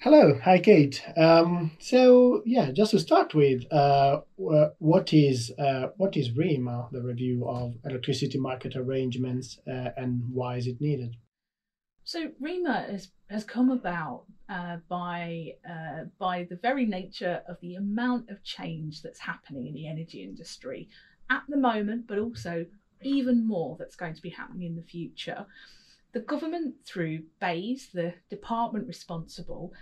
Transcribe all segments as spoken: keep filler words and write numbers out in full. Hello, hi Kate. Um, so yeah, just to start with, uh, what is uh, what is REMA, the review of electricity market arrangements, uh, and why is it needed? So REMA is, has come about uh, by uh, by the very nature of the amount of change that's happening in the energy industry at the moment, but also even more that's going to be happening in the future. The government, through BEIS, the department responsible,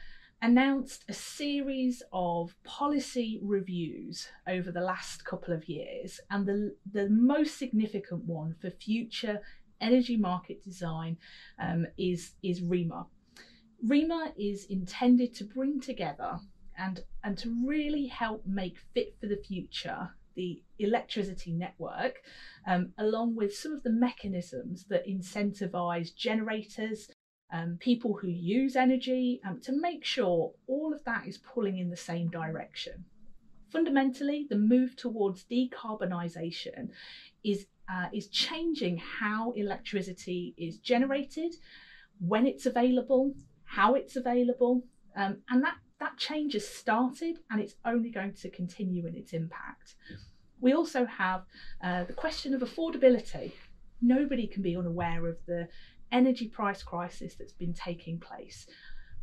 announced a series of policy reviews over the last couple of years, and the, the most significant one for future energy market design um, is, is REMA. REMA is intended to bring together and, and to really help make fit for the future the electricity network, um, along with some of the mechanisms that incentivise generators, um, people who use energy, um, to make sure all of that is pulling in the same direction. Fundamentally, the move towards decarbonisation is, uh, is changing how electricity is generated, when it's available, how it's available, um, and that That change has started and it's only going to continue in its impact. We also have uh, the question of affordability. Nobody can be unaware of the energy price crisis that's been taking place.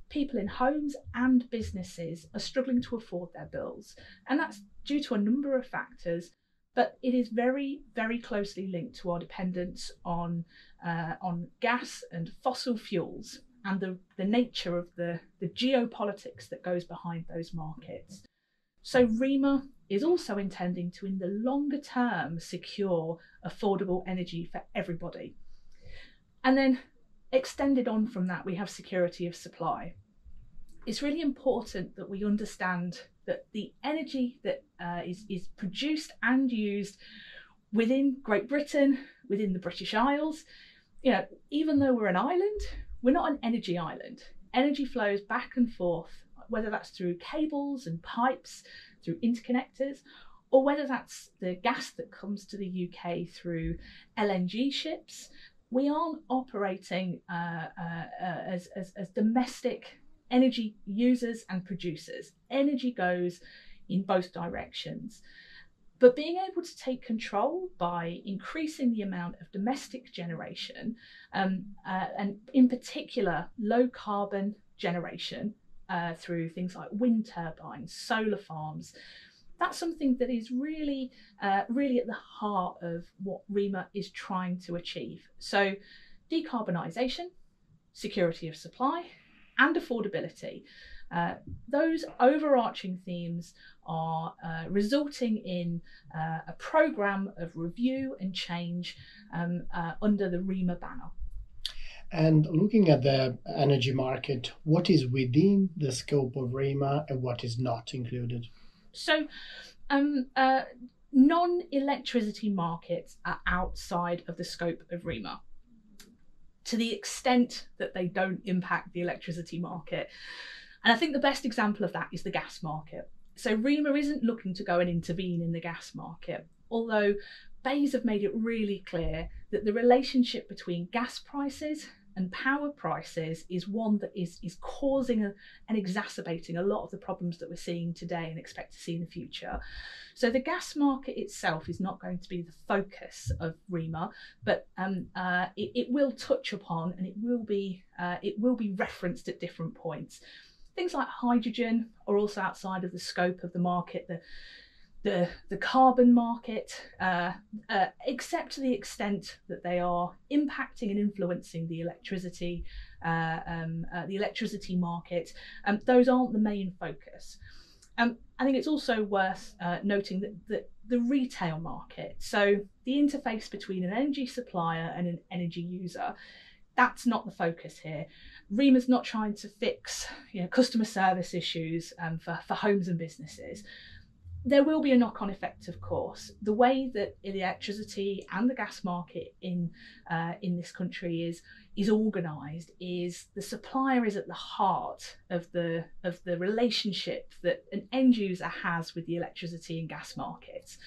People in homes and businesses are struggling to afford their bills, and that's due to a number of factors, but it is very, very closely linked to our dependence on, uh, on gas and fossil fuels, and the, the nature of the, the geopolitics that goes behind those markets. So REMA is also intending to, in the longer term, secure affordable energy for everybody. And then extended on from that, we have security of supply. It's really important that we understand that the energy that uh, is, is produced and used within Great Britain, within the British Isles, you know, even though we're an island, we're not an energy island. Energy flows back and forth, whether that's through cables and pipes, through interconnectors, or whether that's the gas that comes to the U K through L N G ships. We aren't operating uh, uh, as, as, as domestic energy users and producers. Energy goes in both directions. But being able to take control by increasing the amount of domestic generation, um, uh, and in particular, low carbon generation uh, through things like wind turbines, solar farms, that's something that is really, uh, really at the heart of what REMA is trying to achieve. So decarbonisation, security of supply, and affordability. Uh, those overarching themes are uh, resulting in uh, a programme of review and change um, uh, under the REMA banner. And looking at the energy market, what is within the scope of REMA and what is not included? So um, uh, non-electricity markets are outside of the scope of REMA, to the extent that they don't impact the electricity market. And I think the best example of that is the gas market. So REMA isn't looking to go and intervene in the gas market, although BEIS have made it really clear that the relationship between gas prices and power prices is one that is, is causing a, and exacerbating a lot of the problems that we're seeing today and expect to see in the future. So the gas market itself is not going to be the focus of REMA, but um, uh, it, it will touch upon and it will be, uh, it will be referenced at different points. Things like hydrogen are also outside of the scope of the market, the, the, the carbon market, uh, uh, except to the extent that they are impacting and influencing the electricity, uh, um, uh, the electricity market. Um, those aren't the main focus. Um, I think it's also worth uh, noting that, that the retail market, so the interface between an energy supplier and an energy user, that's not the focus here. REMA's not trying to fix, you know, customer service issues um, for, for homes and businesses. There will be a knock-on effect, of course. The way that the electricity and the gas market in, uh, in this country is, is organised is the supplier is at the heart of the of the relationship that an end user has with the electricity and gas markets.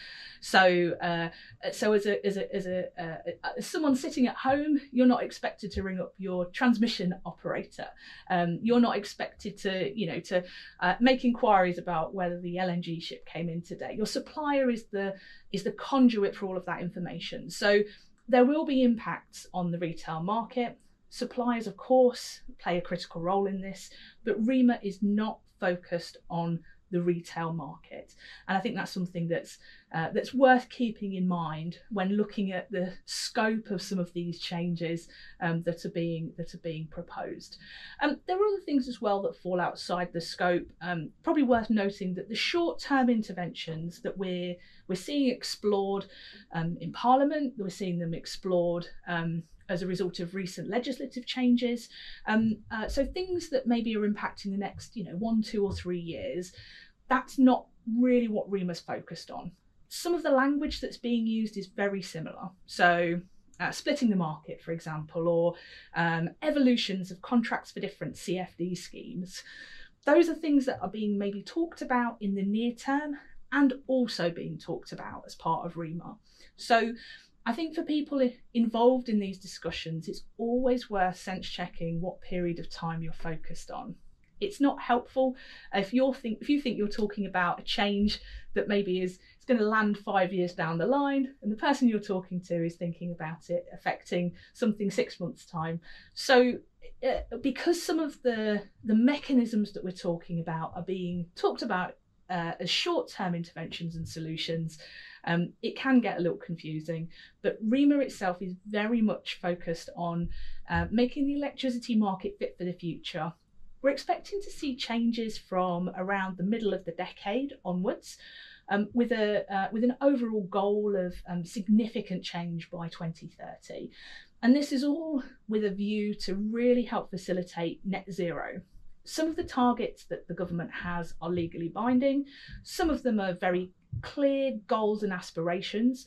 So, uh, so as a as a as a uh, as someone sitting at home, you're not expected to ring up your transmission operator. Um, you're not expected to you know to uh, make inquiries about whether the L N G ship came in today. Your supplier is the is the conduit for all of that information. So there will be impacts on the retail market. Suppliers, of course, play a critical role in this, but REMA is not focused on the retail market. And I think that's something that's, uh, that's worth keeping in mind when looking at the scope of some of these changes um, that are being, that are being proposed. Um, there are other things as well that fall outside the scope. Um, probably worth noting that the short-term interventions that we're, we're seeing explored um, in Parliament, we're seeing them explored um, as a result of recent legislative changes. Um, uh, so things that maybe are impacting the next, you know, one, two or three years, that's not really what REMA's focused on. Some of the language that's being used is very similar. So uh, splitting the market, for example, or um, evolutions of contracts for different C F D schemes. Those are things that are being maybe talked about in the near term and also being talked about as part of REMA. So I think for people involved in these discussions, it's always worth sense checking what period of time you're focused on. It's not helpful if you're think if you think you're talking about a change that maybe is it's going to land five years down the line, and the person you're talking to is thinking about it affecting something six months time. So uh, because some of the the mechanisms that we're talking about are being talked about Uh, as short-term interventions and solutions, um, it can get a little confusing. But REMA itself is very much focused on uh, making the electricity market fit for the future. We're expecting to see changes from around the middle of the decade onwards, um, with a uh, with an overall goal of um, significant change by twenty thirty. And this is all with a view to really help facilitate net zero. Some of the targets that the government has are legally binding. Some of them are very clear goals and aspirations.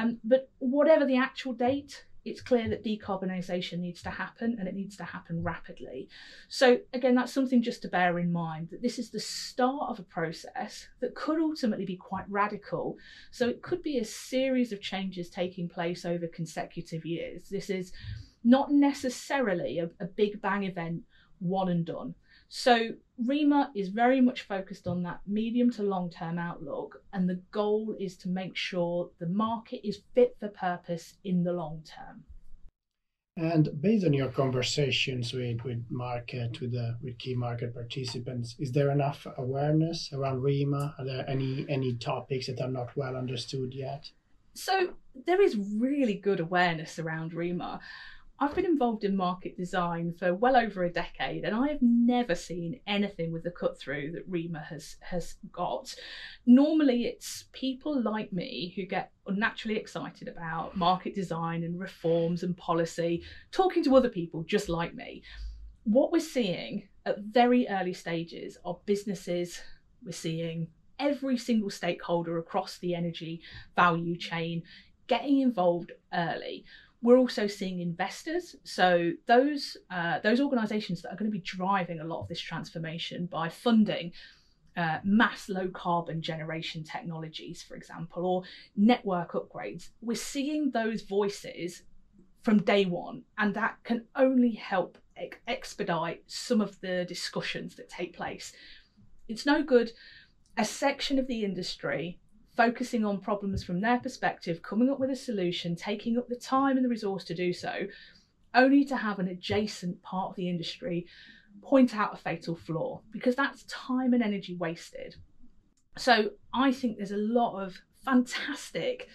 Um, but whatever the actual date, it's clear that decarbonisation needs to happen, and it needs to happen rapidly. So again, that's something just to bear in mind, that this is the start of a process that could ultimately be quite radical. So it could be a series of changes taking place over consecutive years. This is not necessarily a, a big bang event, one and done. So REMA is very much focused on that medium to long-term outlook, and the goal is to make sure the market is fit for purpose in the long term. And based on your conversations with, with market, with, the, with key market participants, is there enough awareness around REMA? Are there any, any topics that are not well understood yet? So there is really good awareness around REMA. I've been involved in market design for well over a decade, and I have never seen anything with the cut through that REMA has, has got. Normally it's people like me who get unnaturally excited about market design and reforms and policy, talking to other people just like me. What we're seeing at very early stages are businesses, we're seeing every single stakeholder across the energy value chain getting involved early. We're also seeing investors, so those uh, those organisations that are going to be driving a lot of this transformation by funding uh, mass low carbon generation technologies, for example, or network upgrades. We're seeing those voices from day one, and that can only help ex expedite some of the discussions that take place. It's no good a section of the industry focusing on problems from their perspective, coming up with a solution, taking up the time and the resource to do so, only to have an adjacent part of the industry point out a fatal flaw, because that's time and energy wasted. So I think there's a lot of fantastic,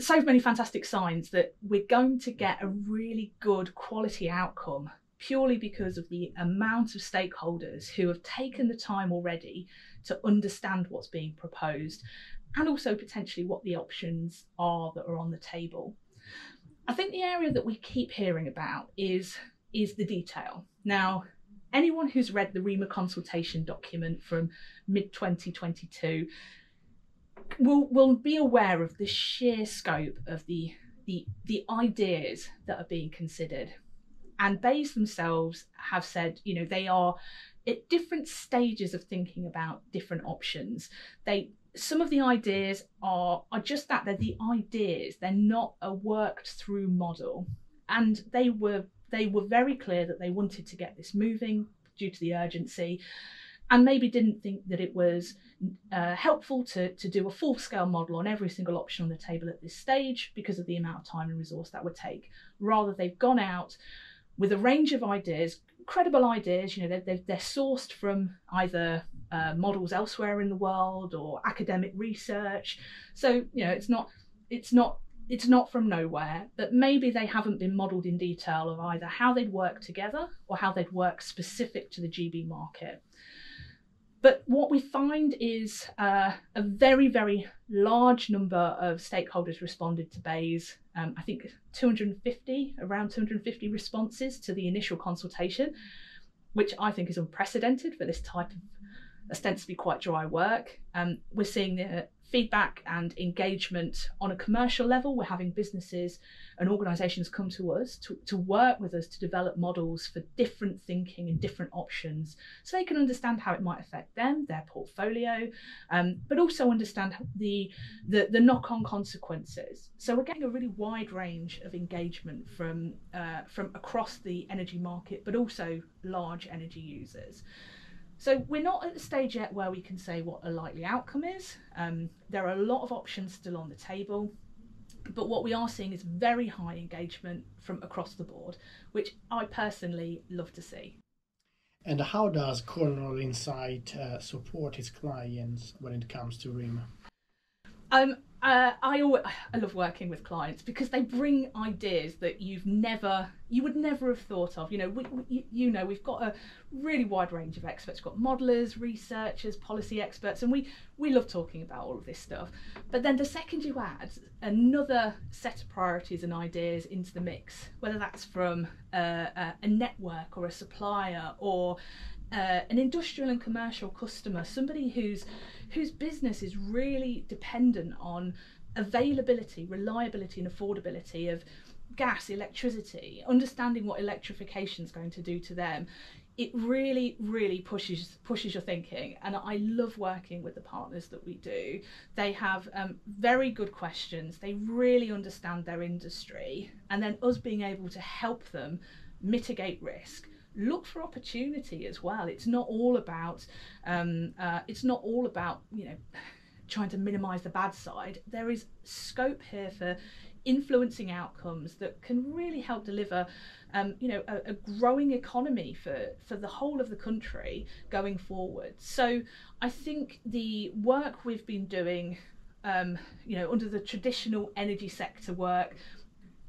so many fantastic signs that we're going to get a really good quality outcome, purely because of the amount of stakeholders who have taken the time already to understand what's being proposed, and also potentially what the options are that are on the table. I think the area that we keep hearing about is, is the detail. Now, anyone who's read the REMA consultation document from mid twenty twenty-two will, will be aware of the sheer scope of the, the, the ideas that are being considered. And B E I S themselves have said, you know, they are at different stages of thinking about different options. They some of the ideas are are just that, they're the ideas, they're not a worked through model. And they were they were very clear that they wanted to get this moving due to the urgency, and maybe didn't think that it was uh, helpful to, to do a full-scale model on every single option on the table at this stage because of the amount of time and resource that would take. Rather, they've gone out with a range of ideas, credible ideas, you know, they're, they're, they're sourced from either uh, models elsewhere in the world or academic research. So, you know, it's not, it's not, it's not from nowhere, but maybe they haven't been modelled in detail of either how they'd work together or how they'd work specific to the G B market. But what we find is uh, a very, very large number of stakeholders responded to B E I S. Um, I think two hundred fifty, around two hundred fifty responses to the initial consultation, which I think is unprecedented for this type of ostensibly quite dry work. Um, we're seeing the feedback and engagement on a commercial level. We're having businesses and organisations come to us to, to work with us to develop models for different thinking and different options so they can understand how it might affect them, their portfolio, um, but also understand the, the, the knock-on consequences. So we're getting a really wide range of engagement from, uh, from across the energy market, but also large energy users. So we're not at the stage yet where we can say what a likely outcome is. Um, there are a lot of options still on the table, but what we are seeing is very high engagement from across the board, which I personally love to see. And how does Cornwall Insight uh, support its clients when it comes to REMA? Um, uh, I, always, I love working with clients because they bring ideas that you've never, you would never have thought of. You know, we, we, you know, we've got a really wide range of experts. We've got modellers, researchers, policy experts, and we, we love talking about all of this stuff. But then the second you add another set of priorities and ideas into the mix, whether that's from a, a network or a supplier or Uh, an industrial and commercial customer, somebody who's, whose business is really dependent on availability, reliability and affordability of gas, electricity, understanding what electrification is going to do to them, it really, really pushes pushes your thinking. And I love working with the partners that we do. They have um, very good questions. They really understand their industry. And then us being able to help them mitigate risk, look for opportunity as well. It's not all about um, uh, it's not all about, you know, trying to minimise the bad side. There is scope here for influencing outcomes that can really help deliver, um, you know, a, a growing economy for, for the whole of the country going forward. So I think the work we've been doing, um, you know, under the traditional energy sector work,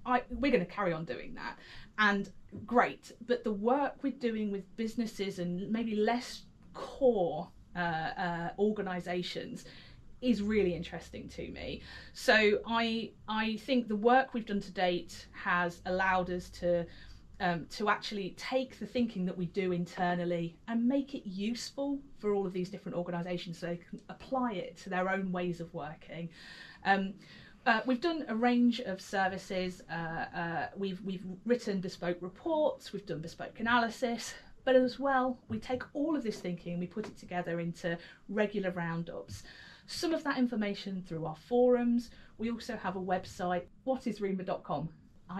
I, we're going to carry on doing that. And great, but the work we're doing with businesses and maybe less core uh, uh, organisations is really interesting to me. So I I think the work we've done to date has allowed us to um, to actually take the thinking that we do internally and make it useful for all of these different organisations so they can apply it to their own ways of working. Um, Uh, we've done a range of services, uh, uh, we've, we've written bespoke reports, we've done bespoke analysis, but as well we take all of this thinking and we put it together into regular roundups. Some of that information through our forums. We also have a website, what is rema dot com.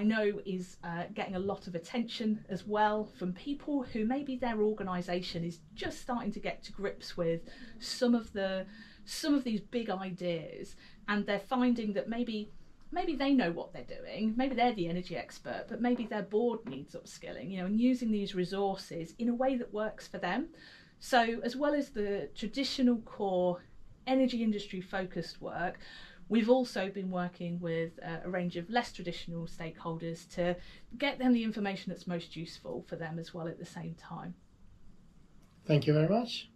I know is uh, getting a lot of attention as well from people who maybe their organisation is just starting to get to grips with some of the some of these big ideas, and they're finding that maybe maybe they know what they're doing, maybe they're the energy expert, but maybe their board needs upskilling, you know, and using these resources in a way that works for them. So as well as the traditional core energy industry focused work, we've also been working with uh, a range of less traditional stakeholders to get them the information that's most useful for them as well at the same time. Thank you very much.